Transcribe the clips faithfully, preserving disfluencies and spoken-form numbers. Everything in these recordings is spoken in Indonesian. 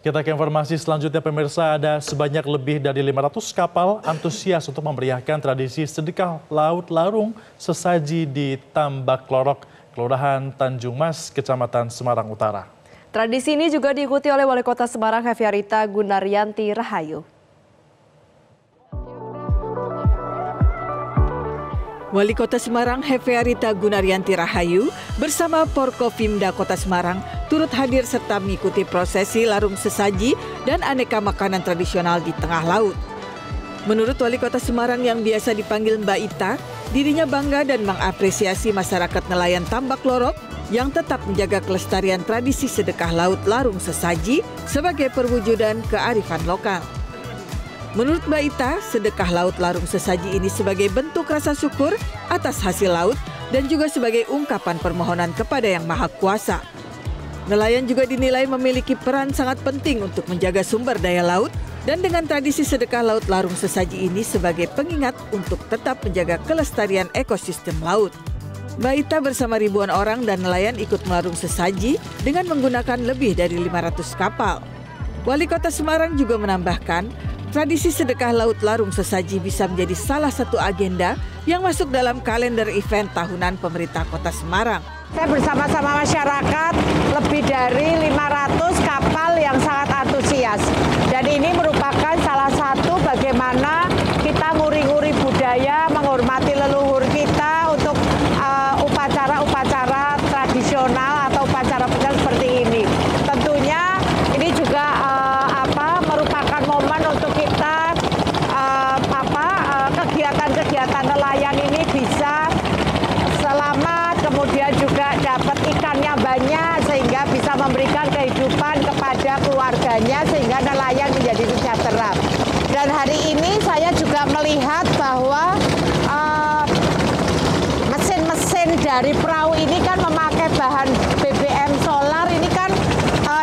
Kita ke informasi selanjutnya pemirsa, ada sebanyak lebih dari lima ratus kapal antusias untuk memeriahkan tradisi sedekah laut larung sesaji di Tambak Lorok, Kelurahan Tanjung Mas, Kecamatan Semarang Utara. Tradisi ini juga diikuti oleh Wali Kota Semarang Hevearita Gunaryanti Rahayu. Wali Kota Semarang Hevearita Gunaryanti Rahayu bersama Forkopimda Kota Semarang turut hadir serta mengikuti prosesi larung sesaji dan aneka makanan tradisional di tengah laut. Menurut Wali Kota Semarang yang biasa dipanggil Mbak Ita, dirinya bangga dan mengapresiasi masyarakat nelayan Tambak Lorok yang tetap menjaga kelestarian tradisi sedekah laut larung sesaji sebagai perwujudan kearifan lokal. Menurut Mbak Ita, sedekah laut larung sesaji ini sebagai bentuk rasa syukur atas hasil laut dan juga sebagai ungkapan permohonan kepada Yang Maha Kuasa. Nelayan juga dinilai memiliki peran sangat penting untuk menjaga sumber daya laut, dan dengan tradisi sedekah laut larung sesaji ini sebagai pengingat untuk tetap menjaga kelestarian ekosistem laut. Mbak Ita bersama ribuan orang dan nelayan ikut melarung sesaji dengan menggunakan lebih dari lima ratus kapal. Wali Kota Semarang juga menambahkan, tradisi sedekah laut larung sesaji bisa menjadi salah satu agenda yang masuk dalam kalender event tahunan pemerintah Kota Semarang. Saya bersama-sama masyarakat lebih dari lima ratus kapal yang sangat antusias. Dan ini merupakan salah satu bagaimana kita nguri-nguri budaya, menghormati leluhur kita untuk upacara-upacara uh, tradisional atau upacara-upacara seperti ini. Tentunya ini juga uh, apa merupakan momen untuk kita uh, apa uh, kegiatan-kegiatan nelayan ini bisa selamat, kemudian juga dapat ikannya banyak sehingga bisa memberikan kehidupan kepada keluarganya sehingga nelayan menjadi sejahtera. Dan hari ini saya juga melihat bahwa mesin-mesin uh, dari perahu ini kan memakai bahan B B M solar, ini kan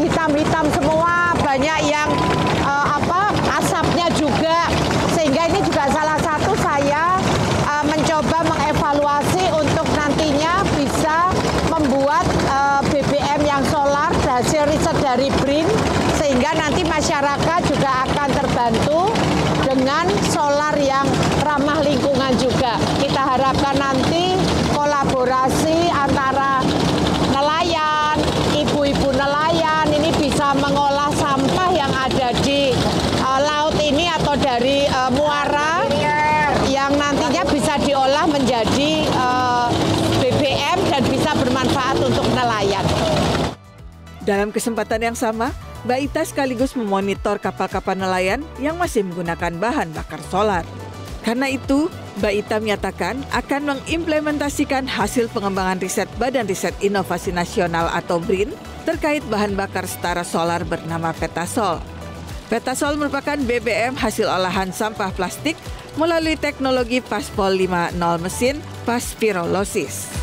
hitam-hitam uh, semua, banyak yang uh, apa asapnya juga, sehingga ini juga salah satu saya uh, mencoba mengevaluasi untuk nantinya bisa membuat uh, B B M yang solar hasil riset dari BRIN, sehingga nanti masyarakat juga akan terbantu dengan solar yang ramah lingkungan juga. Kita harapkan nanti kolaborasi antara nelayan, ibu-ibu nelayan ini bisa mengolah sampah yang ada di uh, laut ini atau dari uh, muara yang nantinya bisa diolah menjadi uh, B B M dan bisa bermanfaat untuk nelayan. Dalam kesempatan yang sama, Mbak Ita sekaligus memonitor kapal-kapal nelayan yang masih menggunakan bahan bakar solar. Karena itu, Mbak Ita menyatakan akan mengimplementasikan hasil pengembangan riset Badan Riset Inovasi Nasional atau BRIN terkait bahan bakar setara solar bernama PETASOL. PETASOL merupakan B B M hasil olahan sampah plastik melalui teknologi PASPOL lima nol mesin PASPIROLOSIS.